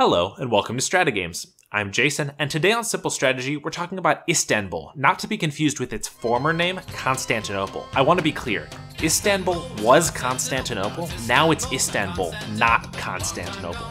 Hello and welcome to StrataGames. I'm Jason, and today on Simple Strategy, we're talking about Istanbul, not to be confused with its former name, Constantinople. I want to be clear, Istanbul was Constantinople, now it's Istanbul, not Constantinople.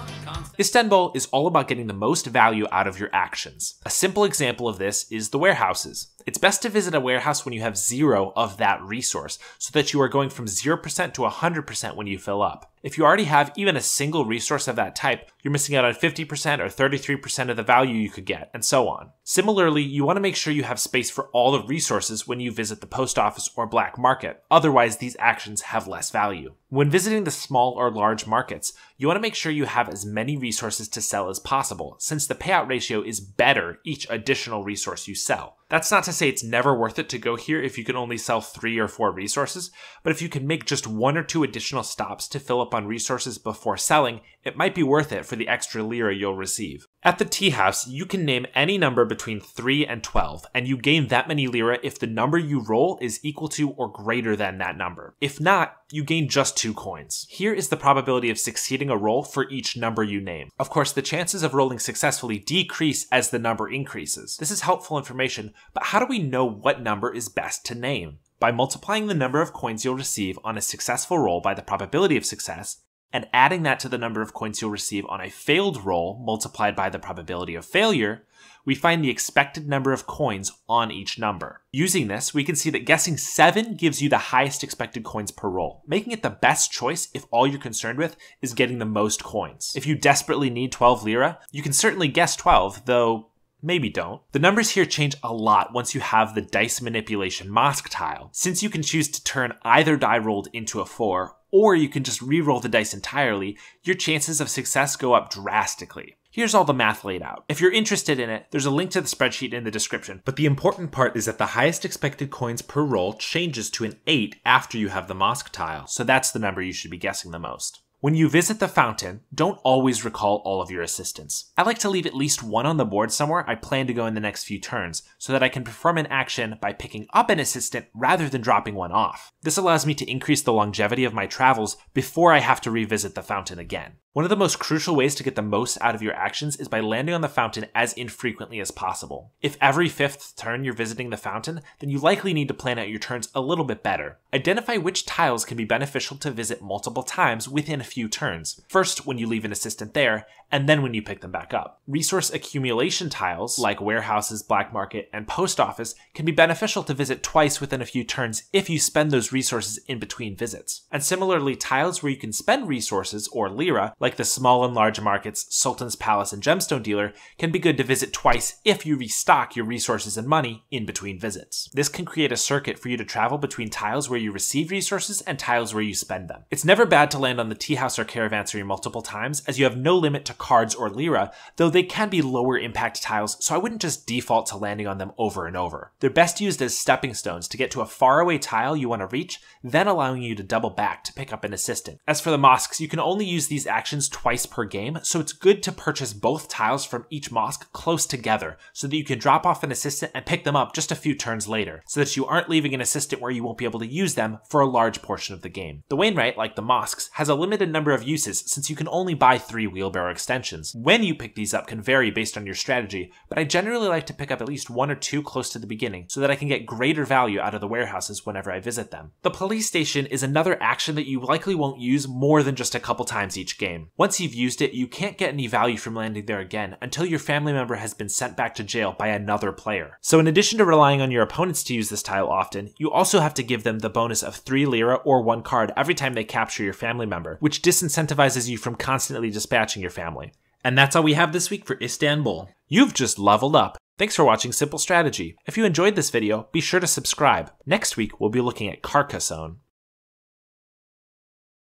Istanbul is all about getting the most value out of your actions. A simple example of this is the warehouses. It's best to visit a warehouse when you have zero of that resource, so that you are going from 0% to 100% when you fill up. If you already have even a single resource of that type, you're missing out on 50% or 33% of the value you could get, and so on. Similarly, you want to make sure you have space for all the resources when you visit the post office or black market, otherwise these actions have less value. When visiting the small or large markets, you want to make sure you have as many resources to sell as possible, since the payout ratio is better each additional resource you sell. That's not to say it's never worth it to go here if you can only sell 3 or 4 resources, but if you can make just 1 or 2 additional stops to fill up on resources before selling, it might be worth it for the extra lira you'll receive. At the Tea House, you can name any number between 3 and 12, and you gain that many lira if the number you roll is equal to or greater than that number. If not, you gain just 2 coins. Here is the probability of succeeding a roll for each number you name. Of course, the chances of rolling successfully decrease as the number increases. This is helpful information, but how do we know what number is best to name? By multiplying the number of coins you'll receive on a successful roll by the probability of success, and adding that to the number of coins you'll receive on a failed roll multiplied by the probability of failure, we find the expected number of coins on each number. Using this, we can see that guessing 7 gives you the highest expected coins per roll, making it the best choice if all you're concerned with is getting the most coins. If you desperately need 12 lira, you can certainly guess 12, though maybe don't. The numbers here change a lot once you have the dice manipulation Mosque tile, since you can choose to turn either die rolled into a 4, or you can just re-roll the dice entirely. Your chances of success go up drastically. Here's all the math laid out. If you're interested in it, there's a link to the spreadsheet in the description, but the important part is that the highest expected coins per roll changes to an 8 after you have the Mosque tile, so that's the number you should be guessing the most. When you visit the fountain, don't always recall all of your assistants. I like to leave at least 1 on the board somewhere I plan to go in the next few turns, so that I can perform an action by picking up an assistant rather than dropping one off. This allows me to increase the longevity of my travels before I have to revisit the fountain again. One of the most crucial ways to get the most out of your actions is by landing on the fountain as infrequently as possible. If every 5th turn you're visiting the fountain, then you likely need to plan out your turns a little bit better. Identify which tiles can be beneficial to visit multiple times within a few turns, first when you leave an assistant there, and then when you pick them back up. Resource accumulation tiles, like warehouses, black market, and post office, can be beneficial to visit twice within a few turns if you spend those resources in between visits. And similarly, tiles where you can spend resources, or lira, like the small and large markets, Sultan's Palace, and Gemstone Dealer, can be good to visit twice if you restock your resources and money in between visits. This can create a circuit for you to travel between tiles where you receive resources and tiles where you spend them. It's never bad to land on the tea house or caravanserai multiple times, as you have no limit to cards or lira, though they can be lower impact tiles, so I wouldn't just default to landing on them over and over. They're best used as stepping stones to get to a faraway tile you want to reach, then allowing you to double back to pick up an assistant. As for the mosques, you can only use these actions twice per game, so it's good to purchase both tiles from each mosque close together so that you can drop off an assistant and pick them up just a few turns later, so that you aren't leaving an assistant where you won't be able to use them for a large portion of the game. The Wainwright, like the mosques, has a limited number of uses since you can only buy 3 wheelbarrow extensions. When you pick these up can vary based on your strategy, but I generally like to pick up at least 1 or 2 close to the beginning so that I can get greater value out of the warehouses whenever I visit them. The police station is another action that you likely won't use more than just a couple times each game. Once you've used it, you can't get any value from landing there again until your family member has been sent back to jail by another player. So in addition to relying on your opponents to use this tile often, you also have to give them the bonus of 3 lira or 1 card every time they capture your family member, which disincentivizes you from constantly dispatching your family. And that's all we have this week for Istanbul. You've just leveled up. Thanks for watching Simple Strategy. If you enjoyed this video, be sure to subscribe. Next week, we'll be looking at Carcassonne.